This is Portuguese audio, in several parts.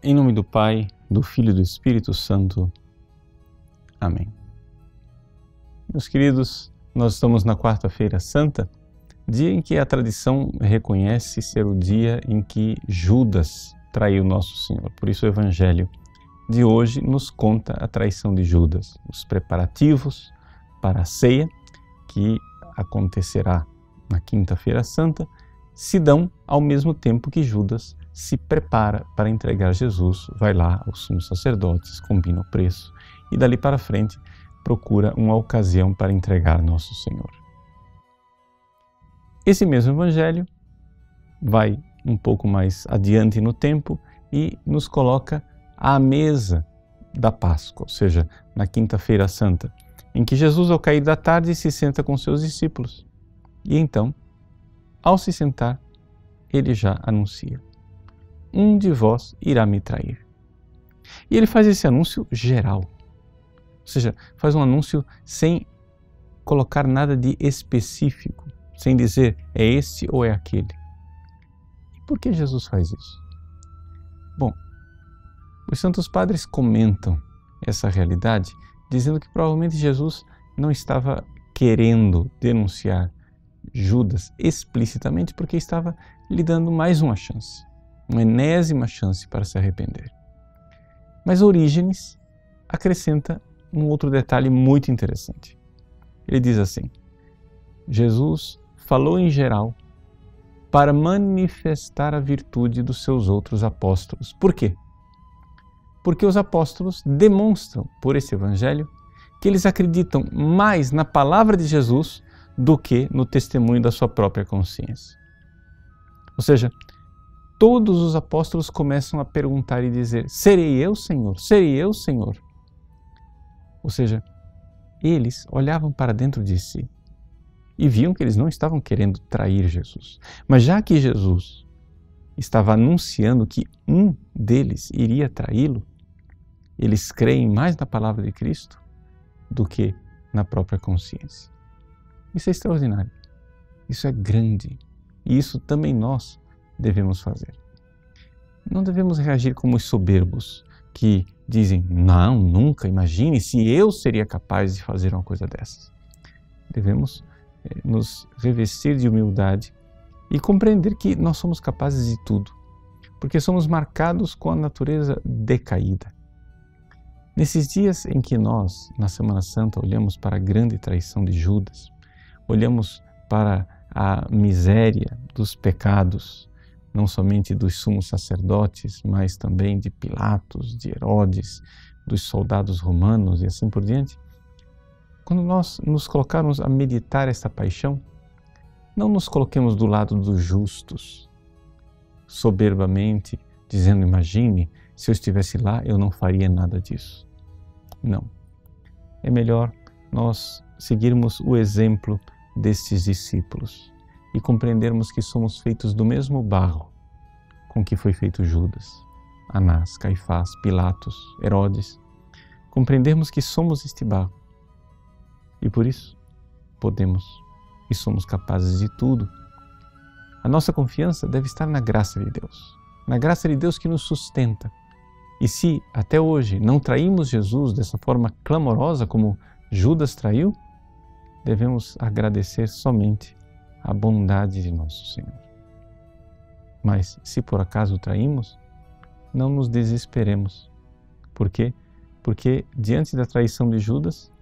Em nome do Pai, do Filho e do Espírito Santo. Amém. Meus queridos, nós estamos na Quarta-feira Santa, dia em que a tradição reconhece ser o dia em que Judas traiu Nosso Senhor. Por isso o Evangelho de hoje nos conta a traição de Judas, os preparativos para a ceia que acontecerá na Quinta-feira Santa, se dão ao mesmo tempo que Judas se prepara para entregar Jesus, vai lá aos sumos sacerdotes, combina o preço e dali para frente procura uma ocasião para entregar Nosso Senhor. Esse mesmo Evangelho vai um pouco mais adiante no tempo e nos coloca à mesa da Páscoa, ou seja, na Quinta-feira Santa, em que Jesus, ao cair da tarde, se senta com seus discípulos e então, ao se sentar, ele já anuncia: um de vós irá me trair. E ele faz esse anúncio geral, ou seja, faz um anúncio sem colocar nada de específico, sem dizer é esse ou é aquele. E por que Jesus faz isso? Bom, os santos padres comentam essa realidade dizendo que provavelmente Jesus não estava querendo denunciar Judas explicitamente porque estava lhe dando mais uma chance, uma enésima chance para se arrepender. Mas Orígenes acrescenta um outro detalhe muito interessante. Ele diz assim: Jesus falou em geral para manifestar a virtude dos seus outros apóstolos. Por quê? Porque os apóstolos demonstram, por esse Evangelho, que eles acreditam mais na palavra de Jesus do que no testemunho da sua própria consciência. Ou seja, todos os apóstolos começam a perguntar e dizer: serei eu, Senhor? Serei eu, Senhor? Ou seja, eles olhavam para dentro de si e viam que eles não estavam querendo trair Jesus. Mas já que Jesus estava anunciando que um deles iria traí-lo, eles creem mais na palavra de Cristo do que na própria consciência. Isso é extraordinário, isso é grande e isso também nós devemos fazer. Não devemos reagir como os soberbos que dizem: não, nunca, imagine se eu seria capaz de fazer uma coisa dessas. Devemos nos revestir de humildade e compreender que nós somos capazes de tudo, porque somos marcados com a natureza decaída. Nesses dias em que nós, na Semana Santa, olhamos para a grande traição de Judas, olhamos para a miséria dos pecados, não somente dos sumos sacerdotes, mas também de Pilatos, de Herodes, dos soldados romanos e assim por diante. Quando nós nos colocarmos a meditar esta paixão, não nos coloquemos do lado dos justos, soberbamente, dizendo: imagine, se eu estivesse lá, eu não faria nada disso. Não. É melhor nós seguirmos o exemplo destes discípulos e compreendermos que somos feitos do mesmo barro com que foi feito Judas, Anás, Caifás, Pilatos, Herodes. Compreendermos que somos este barro e por isso podemos e somos capazes de tudo. A nossa confiança deve estar na graça de Deus que nos sustenta. E se até hoje não traímos Jesus dessa forma clamorosa como Judas traiu, devemos agradecer somente a bondade de Nosso Senhor. Mas se por acaso traímos, não nos desesperemos. Por quê? Porque diante da traição de Judas,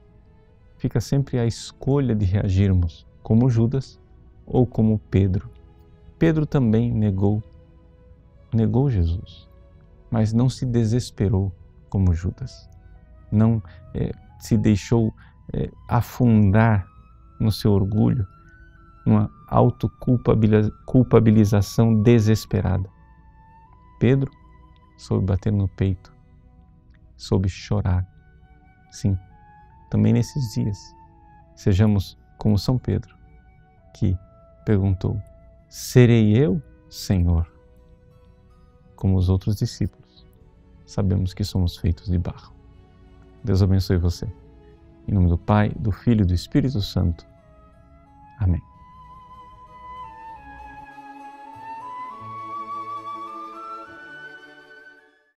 fica sempre a escolha de reagirmos como Judas ou como Pedro. Pedro também negou Jesus, mas não se desesperou como Judas. Não se deixou afundar no seu orgulho, numa autoculpabilização desesperada. Pedro soube bater no peito, soube chorar. Sim, também nesses dias, sejamos como São Pedro, que perguntou: serei eu, Senhor? Como os outros discípulos, sabemos que somos feitos de barro. Deus abençoe você. Em nome do Pai, do Filho e do Espírito Santo. Amém.